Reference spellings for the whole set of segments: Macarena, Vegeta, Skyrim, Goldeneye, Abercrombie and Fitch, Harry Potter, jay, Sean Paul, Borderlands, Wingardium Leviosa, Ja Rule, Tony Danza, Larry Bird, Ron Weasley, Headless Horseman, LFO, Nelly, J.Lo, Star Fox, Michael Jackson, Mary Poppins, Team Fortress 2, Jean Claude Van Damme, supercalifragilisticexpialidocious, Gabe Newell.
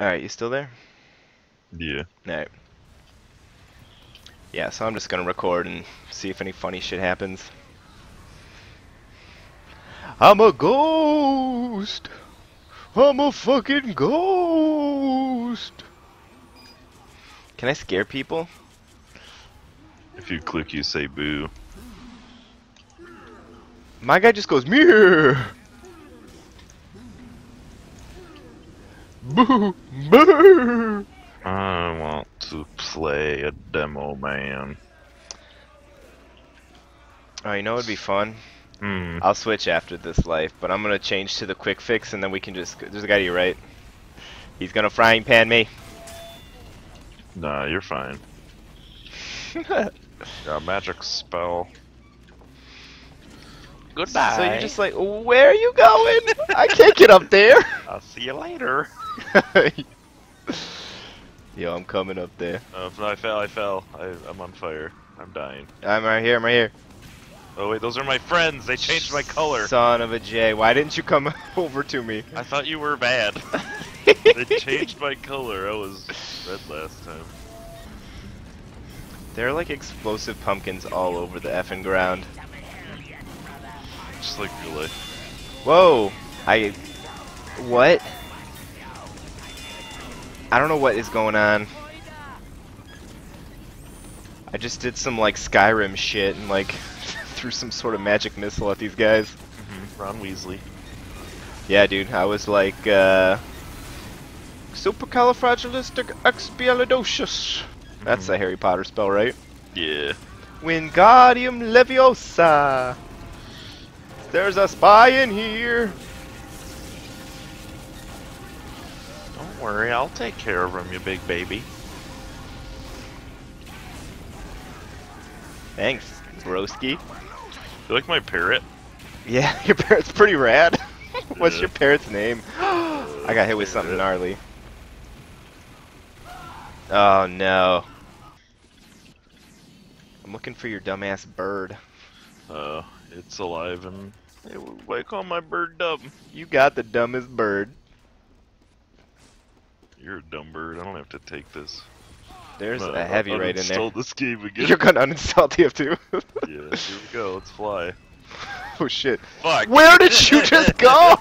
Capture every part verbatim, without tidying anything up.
Alright, you still there? Yeah. Alright. Yeah, so I'm just gonna record and see if any funny shit happens. I'm a ghost! I'm a fucking ghost! Can I scare people? If you click, you say boo. My guy just goes, meow! Boo! Boo! I want to play a demo, man. Oh, you know what would be fun? Mm. I'll switch after this life, but I'm gonna change to the quick fix and then we can just... There's a guy to your right. He's gonna frying pan me. Nah, you're fine. Got a magic spell. Goodbye. So you're just like, where are you going? I can't get up there. I'll see you later. Yo, I'm coming up there. Uh, no, I fell, I fell. I, I'm on fire. I'm dying. I'm right here, I'm right here. Oh wait, those are my friends. They changed my color. Son of a J, why didn't you come over to me? I thought you were bad. They changed my color. I was red last time. They're like explosive pumpkins all over the effing ground. Just like your life. Whoa! I... What? I don't know what is going on. I just did some like Skyrim shit and like threw some sort of magic missile at these guys. Mm-hmm. Ron Weasley. Yeah, dude. I was like, uh... supercalifragilisticexpialidocious. Mm-hmm. That's a Harry Potter spell, right? Yeah. Wingardium Leviosa. There's a spy in here. Don't worry, I'll take care of him, you big baby. Thanks, broski. You like my parrot? Yeah, your parrot's pretty rad. What's yeah. your parrot's name? I got hit with something gnarly. Oh no. I'm looking for your dumbass bird. Uh, it's alive and it would wake on my bird dumb. You got the dumbest bird. You're a dumb bird. I don't have to take this. There's no, a heavy right in there. Uninstall this game again. You're gonna uninstall T F two. Yeah, here we go. Let's fly. Oh shit! Fuck! Where did you just go? I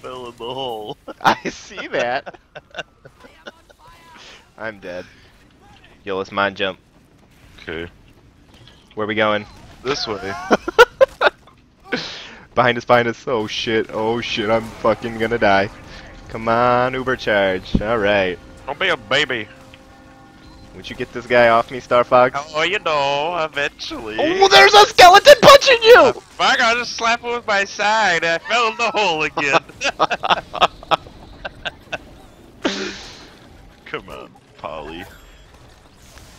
fell in the hole. I see that. I'm dead. Yo, let's mine jump. Okay. Where we going? This way. Behind us, behind us. Oh shit, oh shit, I'm fucking gonna die. Come on, Uber charge. Alright. Don't be a baby. Would you get this guy off me, Star Fox? Oh, you know, eventually. Oh, there's a skeleton punching you! Uh, fuck, I'll just slap him with my side. I fell in the hole again. Come on, Polly.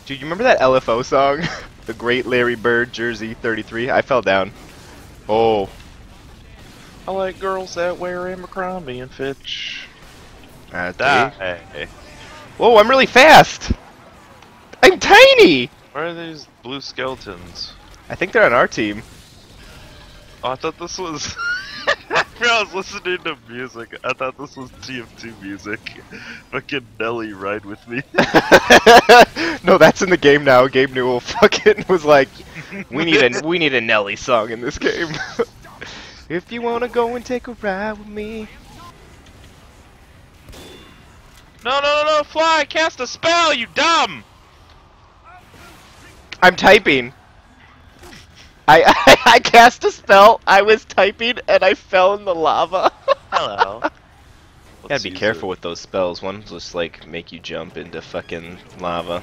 Dude, you remember that L F O song? The Great Larry Bird, Jersey thirty-three? I fell down. Oh. I like girls that wear Abercrombie and Fitch. Uh, hey. Whoa, I'm really fast! I'm tiny! Where are these blue skeletons? I think they're on our team. Oh, I thought this was... I was listening to music. I thought this was T F two music. Fucking Nelly ride with me. No, that's in the game now. Gabe Newell fucking was like, we need a, we need a Nelly song in this game. If you wanna go and take a ride with me. No, no, no, no, fly! Cast a spell, you dumb! I'm typing. I, I, I cast a spell, I was typing, and I fell in the lava. Hello. You gotta be careful it. with those spells. One just, like, make you jump into fucking lava.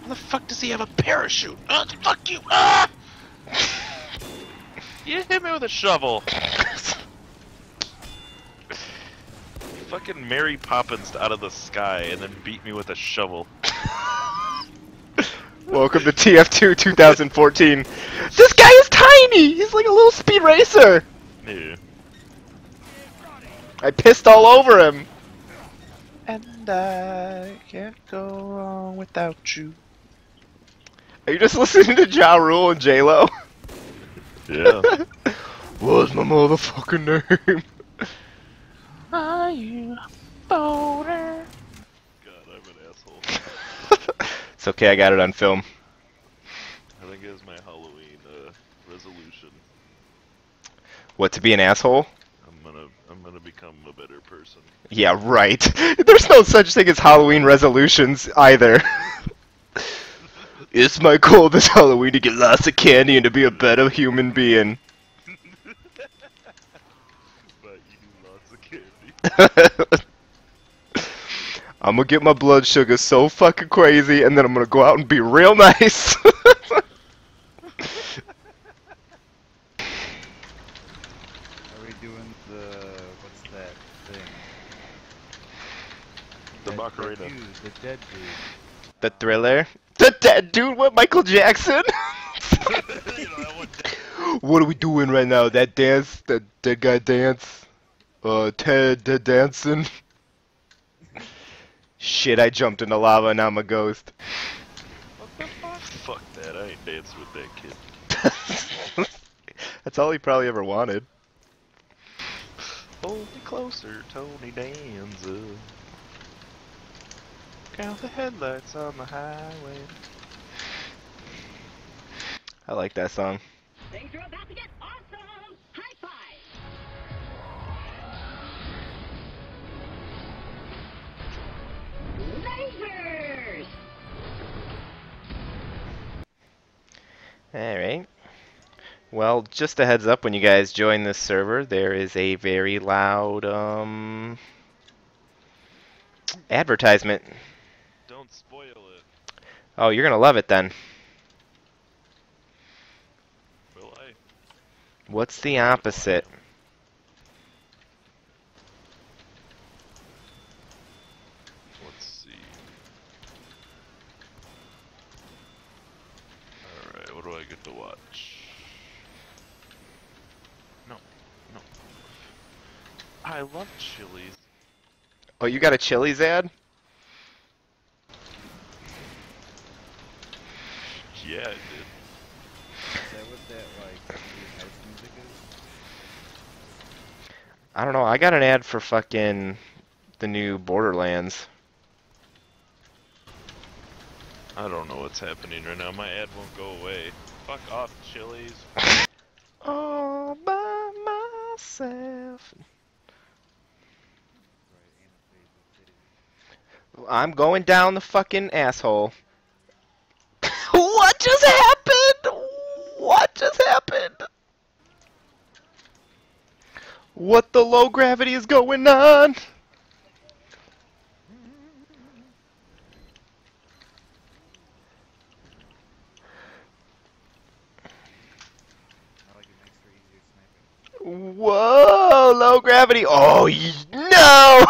Why the fuck does he have a parachute? Oh, fuck you! Ah! You hit me with a shovel. You fucking Mary Poppins out of the sky and then beat me with a shovel. Welcome to T F two two thousand fourteen. This guy is tiny! He's like a little speed racer! Yeah. I pissed all over him! And I can't go wrong without you. Are you just listening to Ja Rule and J.Lo? Yeah. What's my motherfucking name? Are you boner? God, I'm an asshole. It's okay, I got it on film. I think it was my Halloween uh, resolution. What, to be an asshole? I'm gonna, I'm gonna become a better person. Yeah, right. There's no such thing as Halloween resolutions either. It's my goal this Halloween to get lots of candy and to be a better human being. But eating lots of candy. I'm gonna get my blood sugar so fucking crazy, and then I'm gonna go out and be real nice. Are we doing the... what's that thing? The Macarena. The, the dead dude. The Thriller? The dead dude with Michael Jackson? What are we doing right now? That dance? That dead guy dance? Uh, Ted the dancing? Shit, I jumped in the lava and I'm a ghost. What the fuck? Fuck that, I ain't dancing with that kid. That's all he probably ever wanted. Hold me closer, Tony Danza. Count the headlights on the highway. I like that song. Things are about to get awesome! High five! Lasers! Alright. Well, just a heads up, when you guys join this server, there is a very loud um advertisement. Don't spoil it. Oh, you're gonna love it then. Will I? What's the opposite? Let's see. All right, what do I get to watch? I love Chili's. Oh, you got a Chili's ad? Yeah, I did. Is that what that, like, house music is? I don't know, I got an ad for fucking the new Borderlands. I don't know what's happening right now, my ad won't go away. Fuck off, Chili's. All by myself. I'm going down the fucking asshole. What just happened? What just happened? What the low gravity is going on? Whoa, low gravity. Oh, no!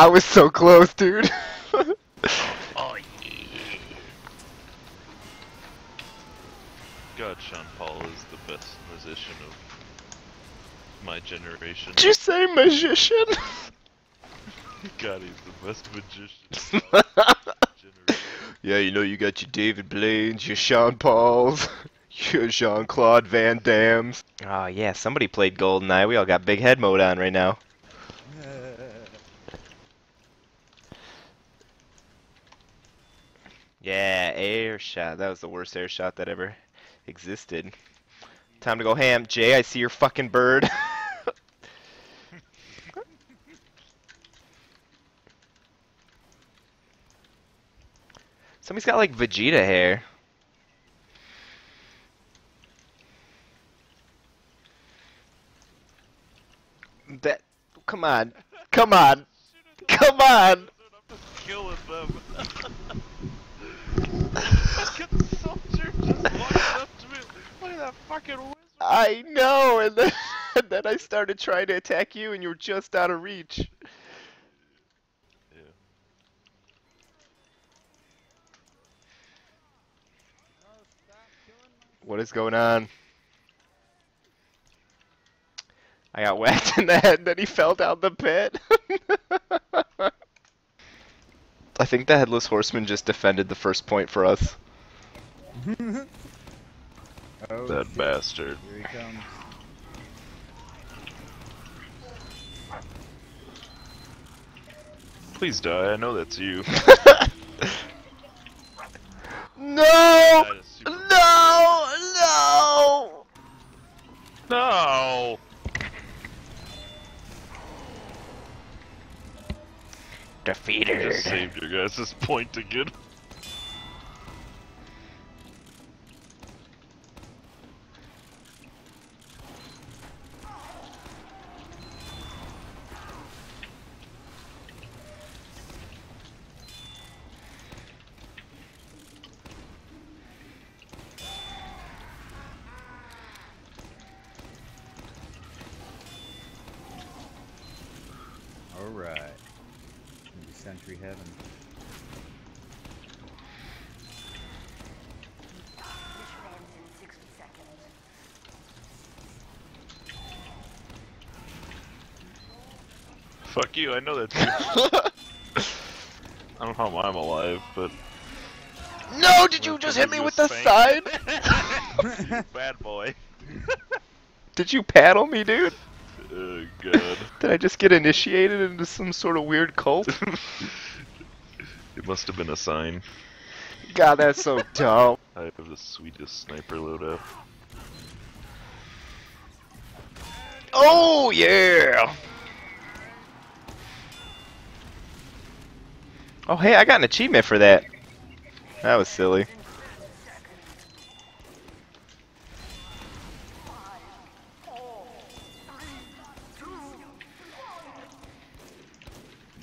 I was so close, dude. Oh, yeah. God, Sean Paul is the best musician of my generation. Did you say magician? God, he's the best magician of my generation. Yeah, you know, you got your David Blaine's, your Sean Paul's, your Jean Claude Van Damme's. Oh, yeah, somebody played Goldeneye. We all got big head mode on right now. Yeah, air shot. That was the worst air shot that ever existed. Time to go ham. Jay, I see your fucking bird. Somebody's got like Vegeta hair. That. Come on. Come on. Come on. I know, and then, and then I started trying to attack you, and you were just out of reach. Yeah. What is going on? I got whacked in the head, and then he fell down the pit. I think the Headless Horseman just defended the first point for us. Oh, that shit. Bastard. Here he comes. Please die, I know that's you. No! No! No! No! Defeated. I just saved your guys' point again. Fuck you, I know that's you. I don't know how I'm alive, but... No, did you just hit me with the side? Bad boy. Did you paddle me, dude? Oh, God. Did I just get initiated into some sort of weird cult? It must have been a sign. God, that's so dumb. I have the sweetest sniper loadout. Oh, yeah! Oh hey, I got an achievement for that. That was silly.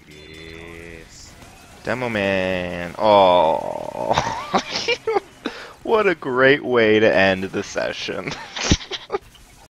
Yes. Demo Man. Oh, what a great way to end the session.